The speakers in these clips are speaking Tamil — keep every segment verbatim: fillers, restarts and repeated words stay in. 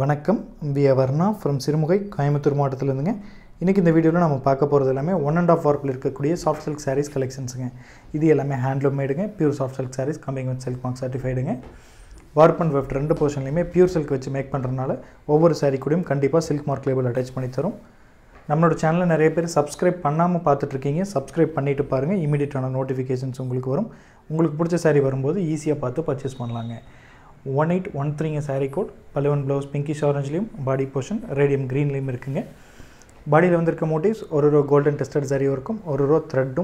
வணக்கம் வி வர்ணா ஃப்ரம் சிறுமுகை கோயம்புத்தூர் மாவட்டத்துல இருந்துங்க இன்னைக்கு இந்த வீடியோல நாம பார்க்க போறது எல்லாமே one and a half வர்க்ல இருக்கக்கூடிய சாஃப்ட் சில்க் sarees கலெக்ஷன்ஸ்ங்க இது எல்லாமே ஹேண்ட்லூம் மேடுங்க pure soft silk sarees coming with silk mark சர்ட்டிஃபைடுங்க warp and weft ரெண்டு போஷன்லயுமே பியூர் silk வச்சு மேக் பண்றனால ஒவ்வொரு saree கூடயும் கண்டிப்பா silk mark label அட்டாச் பண்ணி தரோம் நம்மளோட சேனலை நிறைய பேர் சப்ஸ்கிரைப் பண்ணாம பார்த்துட்டு இருக்கீங்க சப்ஸ்கிரைப் பண்ணிட்டு பாருங்க இமிடியேட்டான நோட்டிஃபிகேஷன்ஸ் உங்களுக்கு வரும் உங்களுக்கு பிடிச்ச saree வரும்போது ஈஸியா பார்த்து பர்சேஸ் பண்ணலாங்க eighteen thirteen है सारी कोड पलवन ब्लाउज पिंकिश ऑरेंज लिम बॉडी पोर्शन रेडियम ग्रीन लिम रखेंगे बॉडी लंदर मोटिव्स और गोल्डन टेस्टेड सारी वर्कम और थ्रेड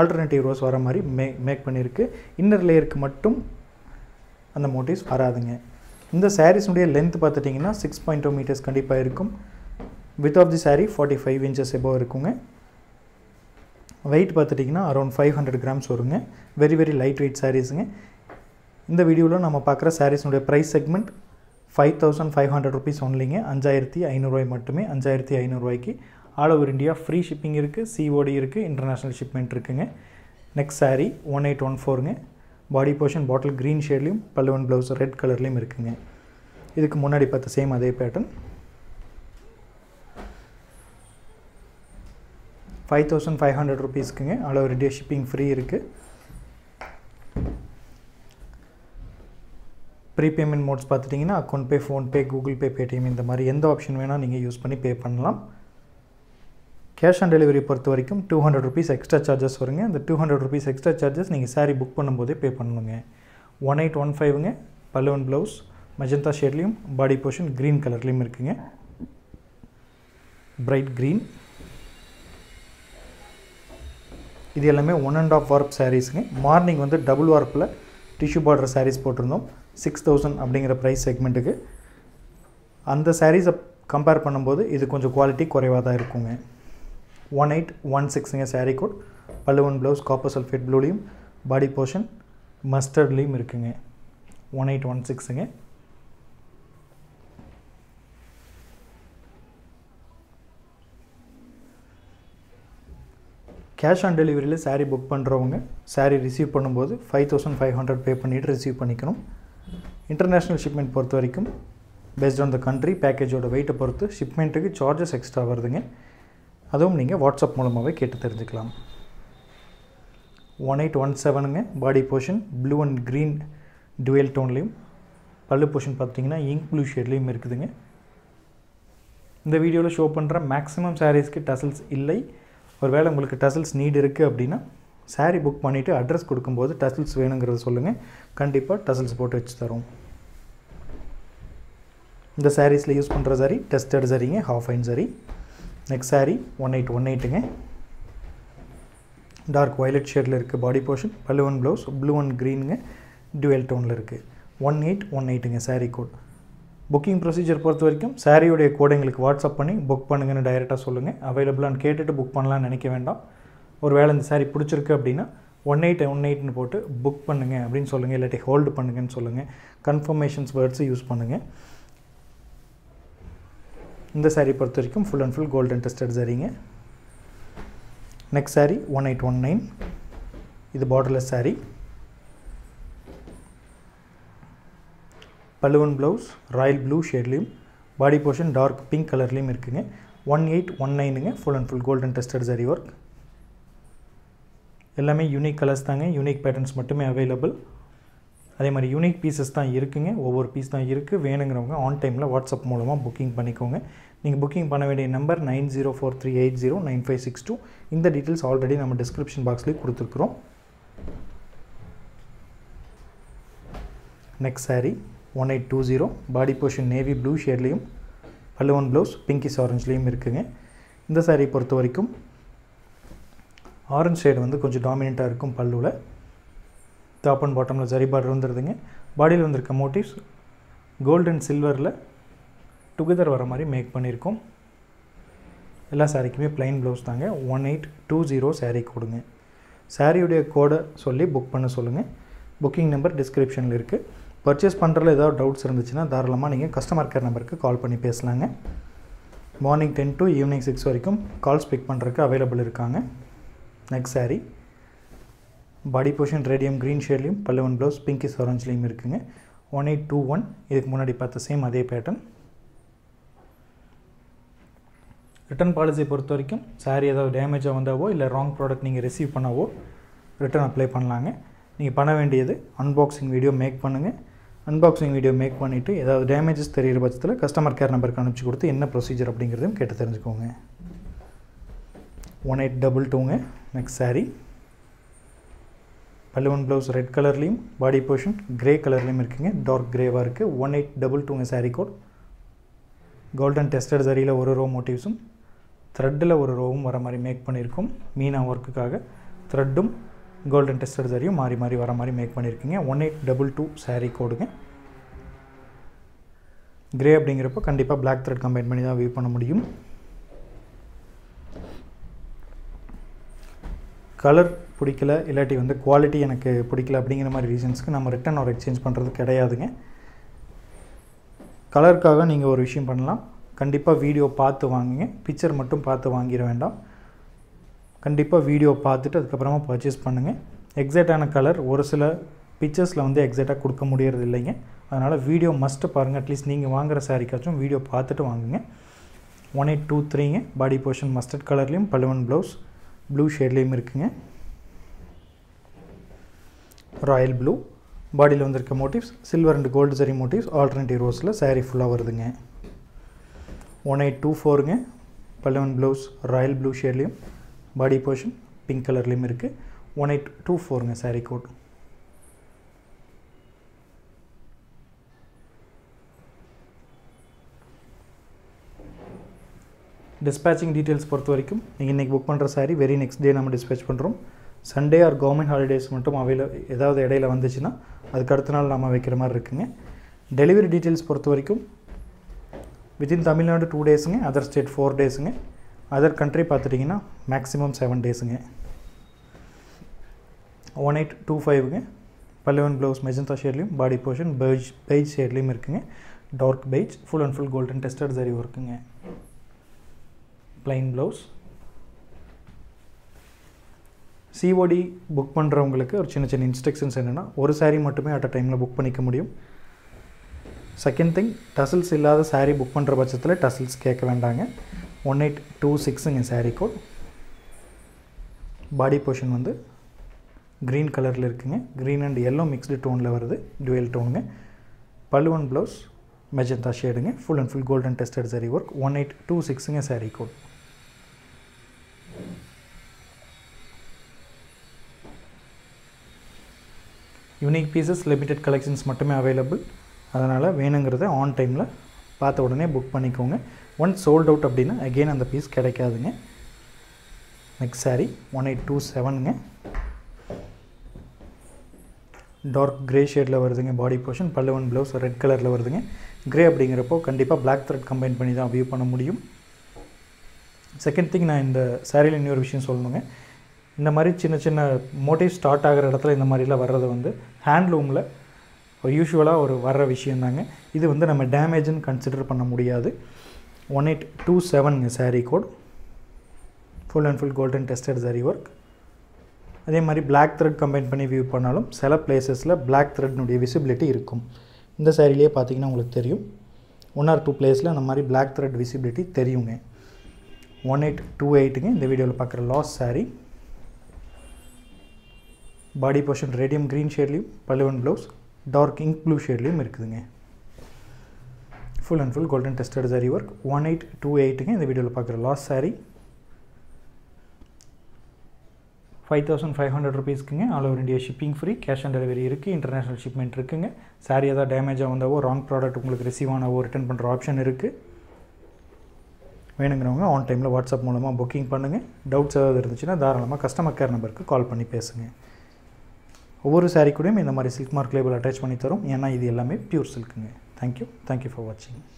आल्टरनेटिव रोज वह मारे मे मेक पड़ी इनर लेयर मट अंत मोटिव्स वरादूंग सारीस लेंथ पातीटीना six point two मीटर्स कंडीपा width of the saree forty-five inches above weight पातीटीना अराउंड five hundred ग्राम्स वो वेरी वेरी लाइट वेट सारीसुंग இந்த வீடியோல நம்ம பார்க்குற சாரீஸ்னுடைய price segment fifty-five hundred rupees only-ங்க fifty-five hundred ரூபாய் மட்டுமே fifty-five hundred ரூபாய்க்கு all over India free shipping இருக்கு C O D இருக்கு இன்டர்நேஷனல் ஷிப்மென்ட் இருக்குங்க நெக்ஸ்ட் சாரி eighteen fourteen-ங்க பாடி போர்ஷன் பாட்டில் கிரீன் ஷேட்லயும் பல்லுவன் ப்ளவுஸ் ரெட் கலர்லயும் இருக்குங்க இதுக்கு முன்னாடி பார்த்த சேம் அதே பேட்டர்ன் fifty-five hundred rupees-க்குங்க all over India shipping free இருக்கு प्री पेमेंट मोड्स पातीटीना account pay PhonePe Google Pay Paytm इंद मारी एंद ऑप्शन वेणा नींगे यूज़ पन्नी पे पन्नलाम कैश ऑन डेलीवरी பொறுத்த வரைக்கும் two hundred rupees extra charges வருங்க அந்த two hundred rupees extra charges நீங்க saree book பண்ணும்போது பே பண்ணனும்ங்க eighteen fifteen-ங்க பல்லுவன் ब्लाउज மெஜந்தா ஷேட்லயும் பாடி போர்ஷன் green கலர்லயும் இருக்குங்க bright green இது எல்லாமே one and a half warp sareesங்க மார்னிங் வந்து double warpல टिश्यू बॉर्डर सारीस போட்டுறோம் six thousand அப்படிங்கற பிரைஸ் செக்மெண்ட்க்கு அந்த சாரீஸ கம்பேர் பண்ணும்போது இது கொஞ்சம் குவாலிட்டி குறைவா தான் இருக்குங்க eighteen sixteen ங்க சாரி கோட் பல்லுவன் ப்ளவுஸ் காப்பர் சல்ஃபேட் ப்ளூலியும் பாடி போர்ஷன் மஸ்டர்ட்லியும் இருக்குங்க eighteen sixteen ங்க cash on delivery saree book पड़ेवों सारी रिसीव पड़े fifty-five hundred पे पड़ी रिसीव पड़ो इंटरनेशनल शिपमेंट पर बेस्ड ऑन द कंट्री पैकेजोड वेट पर शिपमेंट की चार्जेस एक्स्ट्रा वर्दुंगे अदुम व्हाट्सएप मूलमावे केट्टु तेरिंजुक्कलाम eighteen seventeen body portion blue and green dual tone pallu portion पार्त्तींगन्ना इंक ब्लू शेडलुम इरुक्कुदुंगे इंद वीडियोला शो पण्ण मैक्सिमम सारीस की टसल्स इल्लै और वे उ टसल्स नीड अब सारी बुक पड़े अड्रस को टसल्स वेणुंग कंपा टसल्स पोटे वो सारीस यूस पड़े saree tested saree half fine saree next saree eighteen eighteen-ங்க dark violet shade body portion पल्लुवन blouse blue and green dual tone eighteen eighteen-ங்க सारी कोड बुकिंग प्रोसीजर पर सारियोडे कोड वाट्सअप पन्नी बुक पन्नुंगा डायरेक्टा सोल्लुंगा अवेलेबल आनु केट्टुट्टु बुक पन्नलाम निनैक्क वेंडाम ओरुवेळै इंद सारी पिडिच्चिरुक्कु अप्पडिना eighteen eighteen नु पोट्टु बुक पन्नुंगा अप्पडिनु सोल्लुंगा इल्लाटी होल्ड पन्नुंगानु सोल्लुंगा कंफर्मेशन्स वर्ड्स यूस पन्नुंगा इंद सारी पर full and full golden tested सारींगा नेक्स्ट सारी eighteen nineteen इदु बॉर्डरलेस सारी पल्लुवन ब्लाउज रॉयल ब्लू शेडलुम बॉडी पोर्शन डार्क पिंक कलरलुम इरुक्कुंगे eighteen nineteen-ங்க full and full golden tested saree work எல்லாமே யூனிக் கலர்ஸ் தாங்க யூனிக் பேட்டர்ன்ஸ் மட்டுமே அவேலபிள் அதே மாதிரி யூனிக் பீसेस தான் இருக்குங்க ஒவ்வொரு பீஸ் தான் இருக்கு வேணும்ங்கறவங்க ஆன் டைம்ல WhatsApp மூலமா புக்கிங் பண்ணிக்கோங்க நீங்க புக்கிங் பண்ண வேண்டிய number nine zero four three eight zero nine five six two இந்த டீடைல்ஸ் ஆல்ரெடி நம்ம டிஸ்கிரிப்ஷன் பாக்ஸ்ல கொடுத்திருக்கோம் next saree eighteen twenty body portion navy blue shade लियम पल्लुवन ब्लाउज पिंकिश ऑरेंज लियम இருக்குங்க இந்த சாரி பொறுத்த வரைக்கும் ஆரஞ்சு ஷேட் வந்து கொஞ்சம் டாமினன்ட்டா இருக்கும் பல்லுல டாப் அண்ட் பாட்டம்ல ஜரி border வந்துருதுங்க பாடியில வந்திருக்க மோட்டிவ்ஸ் gold and silverல together வர மாதிரி மேக் பண்ணிருக்கோம் எல்லா சாரிக்குமே plain blouse தாங்க eighteen twenty சாரி கொடுங்க சாரியோட கோட் சொல்லி புக் பண்ண சொல்லுங்க booking number description-ல இருக்கு पर्चेस पड़े एवं डवट्सा धारा नहीं कस्टमर केयर नंबर के कॉल पड़ी पेसला morning ten to evening six वरीक्कुम कॉल्स पिक पड़े available next saree body portion radium green shade पल्लुवन blouse pinkish orange one eight two one इतना पाता सेम अदे पैटर्न रिटर्न पॉलिसी பொறுத்தவரைக்கும் சாரி ஏதாவது டேமேஜ் வந்தாவோ இல்ல ராங் ப்ராடக்ட் நீங்க ரிசீவ் பண்ணவோ ரிட்டர்ன் அப்ளை பண்ணலாங்க நீங்க பண்ண வேண்டியது unboxing வீடியோ மேக் பண்ணுங்க unboxing வீடியோ மேக் பண்ணிட்டு ஏதாவது டேமேजेस தெரியற பட்சத்துல கஸ்டமர் கேர் நம்பருக்கு அனுப்பிச்சு கொடுத்து என்ன ப்ரொசீஜர் அப்படிங்கறதையும் கேட்டு தெரிஞ்சுக்கோங்க eighteen twenty-two ங்க நெக்ஸ்ட் சாரி पल्लुवन ब्लाउज रेड कलर लीम बॉडी पोर्शन ग्रे कलर लीम இருக்குங்க डार्क ग्रे வா இருக்கு eighteen twenty-two ங்க sorry code golden tested zari और रो मोटिव्स थ्रेड और रोव वह मारे मेक पड़ो मीना वर्क थ्रेड गोल्डन टेस्टेड ज़रिए मारी मारी वह मारे मेक पड़ी eighteen twenty-two सारी कोडुंगा ग्रे अप्पडिंगरप्पो कंडिप्पा ब्लैक थ्रेड कंबाइन पण्णि वी पण्ण मुडियुम कलर पिडिक्कल इल्लाटी वंदु क्वालिटी एनक्कु पिडिक्कल अप्पडिंगर मारी रीजन्सुक्कु नाम रिटर्न और एक्सचेंज पण्णறது கிடையாதுங்க கலர்க்காக நீங்கள் ஒரு விஷயம் பண்ணலாம் கண்டிப்பாக வீடியோ பார்த்து வாங்குங்க பிக்சர் மட்டும் பார்த்து வாங்கிர வேண்டாம் கண்டிப்பாக வீடியோ பார்த்துட்டு அதுக்கு அப்புறமா பர்சேஸ் பண்ணுங்க எக்ஸாக்ட்டான கலர் ஒரு சில பிக்சர்ஸ்ல வந்து எக்ஸாக்ட்டா கொடுக்க முடியறது இல்லைங்க அதனால வீடியோ மஸ்ட் பாருங்க அட்லீஸ்ட் நீங்கள் வாங்குற சாரிக்காச்சும் வீடியோ பார்த்துட்டு வாங்குங்க eighteen twenty-three பாடி போர்ஷன் மஸ்டர்ட் கலர்லயும் பல்லுவன் ப்ளவுஸ் ப்ளூ ஷேட்லயும் இருக்குங்க ராயல் ப்ளூ बॉडी वह motifs silver and gold zari motifs alternative rows saree फुल्ला वरुदुंगा eighteen twenty-four ங்க पल्लवन ब्लाउज रॉयल ब्लू शेडलயும் बॉडी पोर्शन पिंक कलरலயும் இருக்கு eighteen twenty-four ங்க सारी कोड डिस्पैचिंग डीटेल्स பொறுத்த வரைக்கும் நீங்க இன்னைக்கு புக் பண்ற சாரி வெரி नेक्स्ट डे நம்ம டிஸ்பேட்ச் பண்றோம் संडे और गवर्नमेंट हॉलिडेस मटूम एदावदु इडैयिल वंदुचुना अदुक्कु अडुत्त नाल नाम वेक्किर मार इरुक्कुंगा डेलिवरी डीटेल्स पोरुत्त वरैक्कुम विदिन तमिलनाडु टू डेस ंगा अदर स्टेट फोर डेस ंगा अदर कंट्री पात्तिट्टिंगना मैक्सिमम सेवन डेस ंगा eighteen twenty-five ங்க पल्लवन ब्लाउज मेजेंटा शेडलயும் बॉडी पोर्शन बेज बेज शेडलயும் இருக்குங்க dark beige full and full golden tested zari वर्कங்க plain blouse C O D book पड़ेवुक्कु और चिन्न चिन्न इंस्ट्रक्शन्स एन्नना और सारी मट्टुमे अट अ टाइमला बुक पण्णिक्क मुडियुम सेकंड थिंग टसल्स इल्लाद सारी बुक पण्ण पक्षत्तुल टसल्स केक्क वेंडांग eighteen twenty-six ங்க सारी कोड बॉडी पोर्शन वंदु ग्रीन कलरல இருக்குங்க ग्रीन एंड येलो मिक्स्ड टोनல வருது ड्यूअल टोनங்க पल्लुवन ब्लाउज मेजेंटा शेडங்க full and full golden tested zari work eighteen twenty-six ங்க सारी code unique pieces limited collections மட்டுமே अवेलेबल அதனால வேணும்ங்கறதை ஆன் டைம்ல பார்த்த உடனே புக் பண்ணிக்கோங்க ஒன்ஸ் sold out அப்படினா अगेन அந்த பீஸ் கிடைக்காதுங்க next saree eighteen twenty-seven ங்க டார்க் கிரே ஷேட்ல வருதுங்க பாடி போர்ஷன் பல்லுவன் ப்ளவுஸ் ரெட் கலர்ல வருதுங்க கிரே அப்படிங்கறப்போ கண்டிப்பா black thread கம்பைன் பண்ணி தான் வியூ பண்ண முடியும் செகண்ட் திங் நான் இந்த சாரில இன்னொரு விஷயம் சொல்லணும்ங்க இந்த மாதிரி சின்ன சின்ன மோட்டிவ் ஸ்டார்ட் ஆகுற இடத்துல இந்த மாதிரிலாம் வர்றது வந்து ஹேண்ட்லூம்ல யூசுவலா ஒரு வர்ற விஷயம் தாங்க இது வந்து நம்ம டேமேஜ்னு கன்சிடர் பண்ண முடியாது eighteen twenty-seven ங்க sorry code full and full golden tested zari work அதே மாதிரி Black thread கம்பைன் பண்ணி வியூ பண்ணாலும் சில பிளேसेसல Black thread உடைய விசிபிலிட்டி இருக்கும் இந்த சாரியிலே பாத்தீங்கன்னா உங்களுக்கு தெரியும் one or two பிளேஸ்ல அந்த மாதிரி Black thread விசிபிலிட்டி தெரியுங்க eighteen twenty-eight ங்க இந்த வீடியோல பார்க்குற last saree body portion radium green शेडलயும் पल्लवन ब्लाउज डार्क इंक ब्लू शेडलயும் இருக்குதுங்க full and full golden tested zari work eighteen twenty-eight ங்க இந்த வீடியோல பார்க்குற last saree fifty-five hundred rupees க்குங்க all over India shipping free cash on delivery இருக்கு இன்டர்நேஷனல் ஷிப்மென்ட் இருக்குங்க saree ஏதா டேமேஜா வந்தாவோ wrong product உங்களுக்கு ரிசீவ் ஆனவோ ரிட்டர்ன் பண்ற ஆப்ஷன் இருக்கு வேணும்ங்கறவங்க ஆன் டைம்ல WhatsApp மூலமா booking பண்ணுங்க டவுட்ஸ் ஏதாவது இருந்துச்சுனா தாராளமா கஸ்டமர் கேர் நம்பருக்கு கால் பண்ணி பேசுங்க ஒவ்வொரு சாரி கூடயும் இந்த மாதிரி சில்க் மார்க் லேபிள் அட்டாச் பண்ணி தரோம் ஏன்னா இது எல்லாமே பியூர் சில்க்ங்க thank you thank you for watching